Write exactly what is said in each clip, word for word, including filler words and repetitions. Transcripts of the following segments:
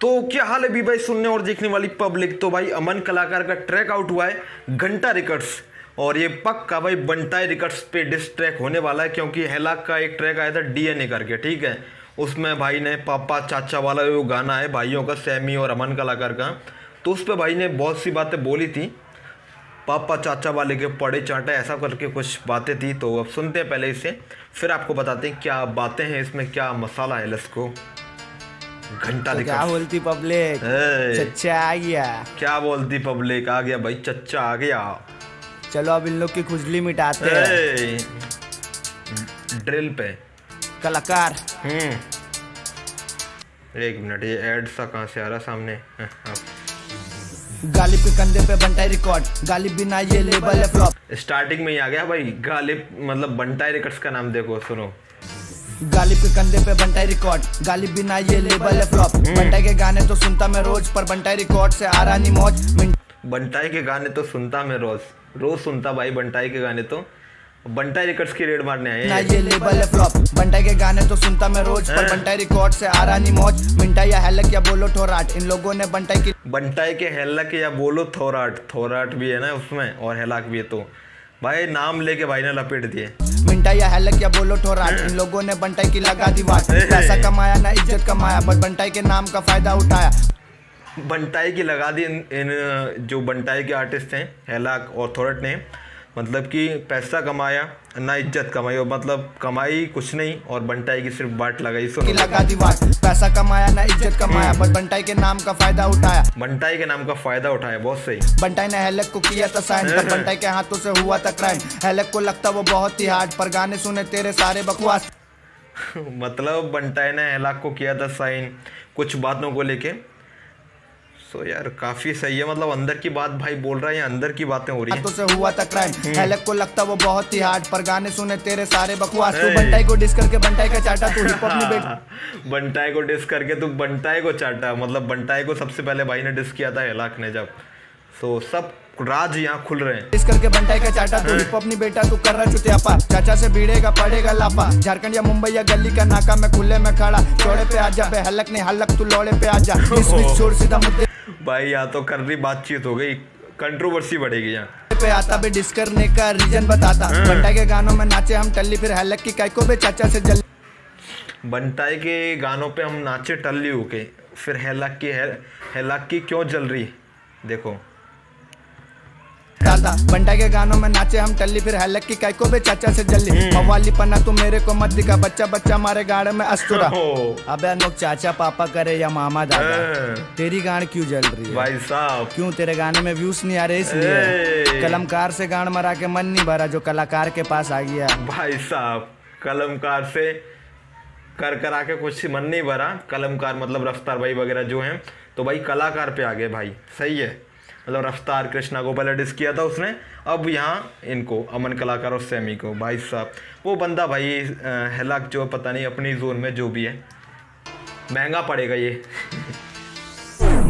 तो क्या हाल है भी भाई सुनने और देखने वाली पब्लिक। तो भाई अमन कलाकार का ट्रैक आउट हुआ है घंटा रिकॉर्ड्स और ये पक्का भाई बंटाई रिकॉर्ड्स पे डिस ट्रैक होने वाला है, क्योंकि हेलाक का एक ट्रैक आया था डीएनए करके, ठीक है, उसमें भाई ने पापा चाचा वाला जो गाना है भाइयों का सैमी और अमन कलाकार का, तो उस पर भाई ने बहुत सी बातें बोली थी, पापा चाचा वाले के पड़े चाटे ऐसा करके कुछ बातें थी। तो अब सुनते हैं पहले इसे, फिर आपको बताते हैं क्या बातें हैं इसमें, क्या मसाला है। Let's go. घंटा तो क्या बोलती पब्लिक, चच्चा आ गया। क्या बोलती पब्लिक, आ गया भाई चच्चा आ गया। चलो अब इन लोग की खुजली मिटाते हैं ड्रिल पे। कलाकार एक मिनट, ये एड सा कहाँ से आ रहा सामने। गालिब के कंधे पे बंटाई रिकॉर्ड, गालिब बिना ये लेबल है फ्लॉप। स्टार्टिंग में ही आ गया भाई गालिब, मतलब बंटाई रिकॉर्ड्स का नाम देखो, सुनो। गालिब के कंधे पे बंटाई रिकॉर्ड, गालिब बिना ये लेबल है फ्लॉप। बंटाई के गाने तो सुनता मैं रोज, पर बंटाई रिकॉर्ड से आ रहा नहीं मौज। बंटाई के गाने तो सुनता मैं रोज, रोज सुनता भाई बंटाई के गाने तो। बंटाई रिकॉर्ड्स की रेड मारने आए ना, ये लेबल है फ्लॉप। बंटाई के गाने तो सुनता मैं रोज, पर बंटाई रिकॉर्ड से आ रहा नहीं मौज। मिंटा या हेलक या बोलो थोराट, इन लोगों ने बंटाई की बंटाई के हेलक या बोलो थोराट, थोराट भी है ना उसमें और हेलाक भी है, तो भाई नाम लेके भाई ने लपेट दिए। मिंटा या हेलक या बोलो थोराट, इन लोगों ने बंटाई की लगा दी वाट। पैसा कमाया ना इज्जत कमाया, पर बंटाई के नाम का फायदा उठाया। बंटाई की लगा दी इन, इन जो बंटाई के आर्टिस्ट हैं हेलाक और थोराट ने, मतलब कि पैसा कमाया ना इज्जत कमाई, और मतलब कमाई कुछ नहीं और बंटाई की सिर्फ बाट लगाई। सुनो लगा दी बाट, पैसा कमाया ना इज्जत कमाया, पर बंटाई के नाम का फायदा उठाया। बंटाई के नाम का फायदा उठाया, बहुत सही। बंटाई ने हेलक को किया था साइन, पर बंटाई के हाथों से हुआ था क्राइम। हेलक को लगता वो बहुत ही हार्ड, पर गाने सुने तेरे सारे बकवास। मतलब बंटाई ने हेलाक को किया था साइन कुछ बातों को लेके। तो यार काफी सही है, मतलब अंदर की बात भाई बोल रहा है, अंदर की बातें हो रही है। तो से हुआ था क्राइम, हेलक को लगता वो बहुत ही हार्ड, पर गाने सुने तेरे सारे बकवास। तू बंटाई को डिस करके बंटाई का चाटा, तू हिप हॉप नहीं बैठ। बंटाई को डिस करके तू बंटाई को चाटा, मतलब बंटाई को सबसे पहले भाई ने डिस किया था हेलाक ने जब। सो सब राज यहाँ खुल रहे हैं। इस करके बंटाई का चाटा, तू हिप हॉप नहीं बेटा, तू कर रहा चुतियापा। चाचा से भिड़ेगा पड़ेगा लापा। झारखंड या मुंबई या गली का नाका, मैं खुले में खड़ा चौड़े पे आजा। बे हेलक ने हेलक तू लौड़े पे आजा। इसमें छोड़ सीधा मुद्दे भाई, यहाँ तो कर रही बातचीत हो गई, कंट्रोवर्सी बढ़ेगी यहाँ पे। आता भी डिस करने का रीजन बताता, बंटाई के गानों में नाचे हम टल्ली, फिर हेलक की काई को बे चाचा से जल्दी। बंटाई के गानों पे हम नाचे टल्ली होके, फिर हेलक की हेलक की क्यों जल रही देखो। बंटाई के गानों में नाचे हम टल्ली, फिर हेलक की काई को बे चाचा से जल्दी। मवाली पना तू मेरे को मत दिखा, बच्चा बच्चा मारे गाड़े में अस्तुरा। अबे अनोख चाचा पापा करे या मामा दादा, तेरी गान क्यों जल रही है भाई साहब, क्यों तेरे गाने में व्यूज नहीं आ रहे। इसलिए कलमकार से गान मरा के मन नहीं भरा, जो कलाकार के पास आ गया भाई साहब। कलमकार से कर कर आके कुछ मन नहीं भरा, कलमकार मतलब रफ्तार भाई वगैरह जो है, तो भाई कलाकार पे आ गए भाई, सही है। मतलब रफ्तार कृष्णा को पहले डिस किया था उसने, अब यहाँ इनको अमन कलाकार और सैमी को। भाई साहब वो बंदा भाई हेलाक जो पता नहीं अपनी जोन में जो भी है, महंगा पड़ेगा ये।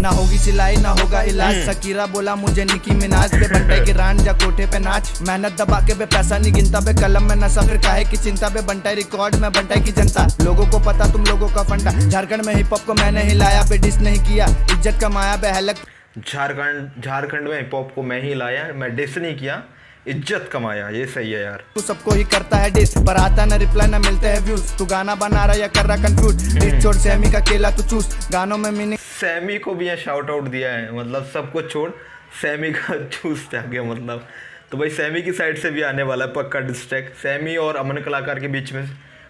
ना होगी सिलाई ना होगा इलाज, सकीरा बोला मुझे निकी मिनाज पे। बंटाई के रान जा कोठे पे नाच, मेहनत दबा के बे पैसा नहीं गिनता बे। कलम में नशा फिर काहे की चिंता बे, बंटाई रिकॉर्ड में बंटाई की जनता। लोगों को पता तुम लोगों का फंडा, झारखंड में हिप हॉप को मैंने हिलाया बे, डिस नहीं किया इज्जत कमाया बे। हेलक झारखंड झारखंड में हिप हॉप को मैं ही लाया, मैं डिस नहीं किया इज्जत कमाया, ये सही है यार। तू सबको ही करता है डिस, पर आता ना रिप्लाई ना मिलते हैं व्यूज। तू गाना बना रहा या कर रहा कंफ्यूज, डिस छोड़ सैमी का केला तू चूस। गानों में मीनिंग, सैमी को भी यहाँ शाउट आउट दिया है, मतलब सबको छोड़ सैमी का चूस आ गया मतलब। तो भाई सैमी की साइड से भी आने वाला है पक्का डिस ट्रैक। सैमी और अमन कलाकार के बीच में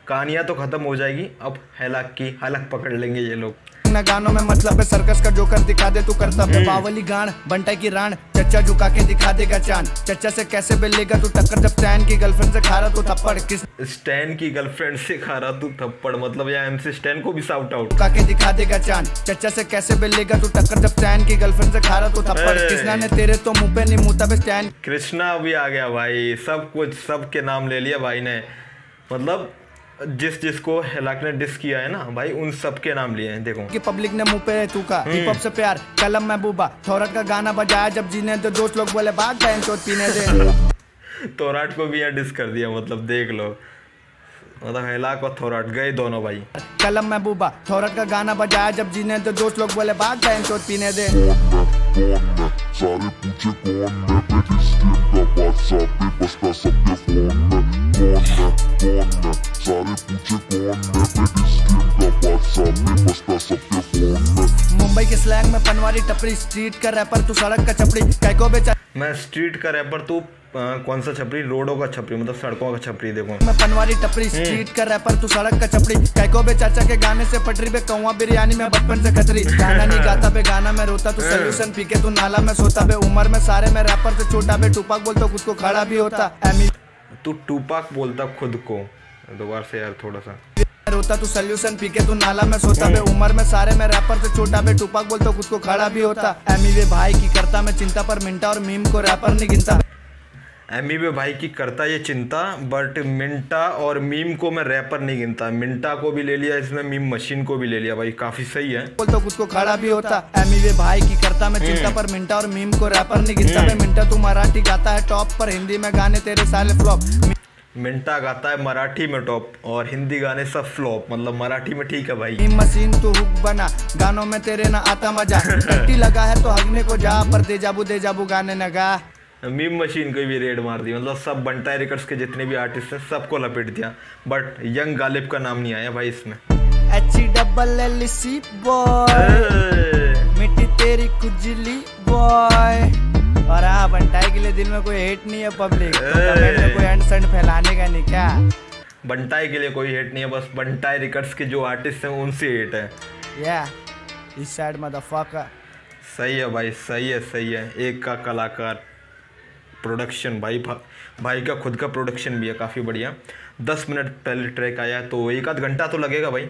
कहानियाँ तो खत्म हो जाएगी, अब हेलाक की हेलाक पकड़ लेंगे ये लोग। गानों में मतलब है सर्कस का जोकर दिखा दे तू करता पे। बावली गान बंटाई की रान, चच्चा झुका के दिखा देगा चांद। चच्चा से कैसे बेलेगा तू टक्कर, जब स्टैन की गर्लफ्रेंड से खा रहा तू थप्पड़। किस स्टैन की गर्लफ्रेंड से खा रहा तू थप्पड़, मतलब यहाँ एमसी स्टैन को भी शाउट आउट। झुका के दिखा देगा चांद, चच्चा से कैसे बेलेगा तू टक्कर, जब स्टैन की गर्लफ्रेंड से खा रहा तू थप्पड़। कृष्णा ने तेरे तो मुँह पे नहीं मुँहता पे स्टैन। कृष्णा भी आ गया भाई, सब कुछ सब के नाम ले लिया भाई ने, मतलब जिस जिसको हेलाक ने डिस किया है ना भाई उन सब के नाम लिए हैं। देखो कि पब्लिक ने मुंह पे थूका, हिप हॉप से प्यार, कलम में बूबा। थोराट का गाना बजाया जब जीने दो, दोस्त लोग बोले बात बहन चोट पीने दे। थोराट को भी यहाँ डिस कर दिया, मतलब देख लो। मतलब हेलाक और थोराट गए दोनों भाई। कलम महबूबा थोराट का गाना बजाया जब जीने तो दोस्त लोग बोले बात बहन चोट पीने दे। सारे पूछे कौन है बेटी स्क्रीन का बादशाह पे बसता सबके फोन में। कौन है कौन है सारे पूछे कौन है बेटी स्क्रीन का बादशाह पे बसता सबके फोन में। मुंबई के स्लैंग में पनवारी टपरी स्ट्रीट का रैपर तू सड़क का छपरी कह को बेचा। मैं स्ट्रीट का रैपर तू कौन सा छपरी, रोडों का छपरी मतलब सड़कों का छपरी। देखो मैं पनवारी टपरी स्ट्रीट का रैपर तू सड़क का छपरी कैको बे चाचा के गाने से पटरी पे कौवा बिरयानी में बचपन से खतरी। गाना नहीं गाता बे गाना मैं रोता तू सोल्यूशन पी के तू नाला में सोता बे। उम्र में सारे मैं रैपर से छोटा बे टूपाक बोलता उसको खड़ा भी होता तू टूपाक बोलता खुद को। दोबारा से यार थोड़ा सा रोता तू सोल्यूशन पी के तू नाला में सोता बे। उम्र में सारे मैं रैपर से छोटा बे टूपाक बोलता उसको खड़ा भी होता। एमी भाई की करता मैं चिंता पर मिंटा और मीम को रैपर नहीं गिनता। एमी बे भाई की करता ये चिंता बट मिंटा और मीम को मैं रैपर नहीं गिनता। मिंटा को भी ले लिया इसमें, मीम मशीन को भी ले लिया भाई, काफी सही है। बोल तो उसको खड़ा भी होता। एमी बे भाई की करता मैं चिंता पर मिंटा और मीम को रैपर नहीं गिनता। मैं मिंटा तू मराठी गाता है टॉप पर हिंदी में गाने तेरे साले फ्लॉप। मिंटा गाता है मराठी में टॉप और हिंदी गाने सब फ्लॉप, मतलब मराठी में ठीक है भाई। मीम मशीन तू हुक बना गानों में तेरे ना आता मजा। टट्टी लगा है तो हगने को जा पर देजाबू देजाबू गाने न गा। मीम मशीन को भी रेड मार दी, मतलब सब बंटाई रिकॉर्ड्स के जितने भी आर्टिस्ट हैं सबको लपेट दिया बट यंग गालिब का नाम नहीं आया भाई इसमें। अच्छी डबल एल सी बॉय मिट्टी तेरी कुजली बॉय। और हाँ बंटाई के लिए दिल में कोई हेट नहीं है पब्लिक तो कोई एंड फैलाने का नहीं। क्या बंटाई के लिए कोई हेट नहीं है, बस बंटाई रिकॉर्ड्स के जो आर्टिस्ट हैं उनसे हेट है। या इस साइड मदफाका सही है भाई, सही है सही है। एक का कलाकार प्रोडक्शन भाई भा, भाई का खुद का प्रोडक्शन भी है काफ़ी बढ़िया। दस मिनट पहले ट्रैक आया तो एक आध घंटा तो लगेगा भाई।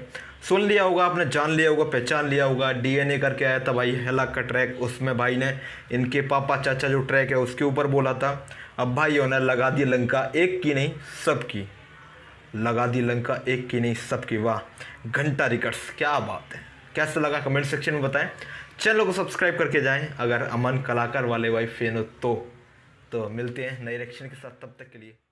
सुन लिया होगा आपने, जान लिया होगा, पहचान लिया होगा। डीएनए करके आया था भाई हेलाक का ट्रैक, उसमें भाई ने इनके पापा चाचा जो ट्रैक है उसके ऊपर बोला था। अब भाइयों ने लगा दी लंका एक की नहीं सबकी, लगा दी लंका एक की नहीं सबकी। वाह घंटा रिकॉर्ड्स क्या बात है, कैसा लगा कमेंट सेक्शन में बताएं। चैनल को सब्सक्राइब करके जाएँ अगर अमन कलाकार वाले भाई फैन हो तो। तो मिलते हैं नए रिएक्शन के साथ, तब तक के लिए।